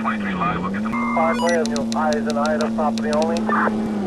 423 live, look at the... Parkway, and you'll eyes and eye, property only.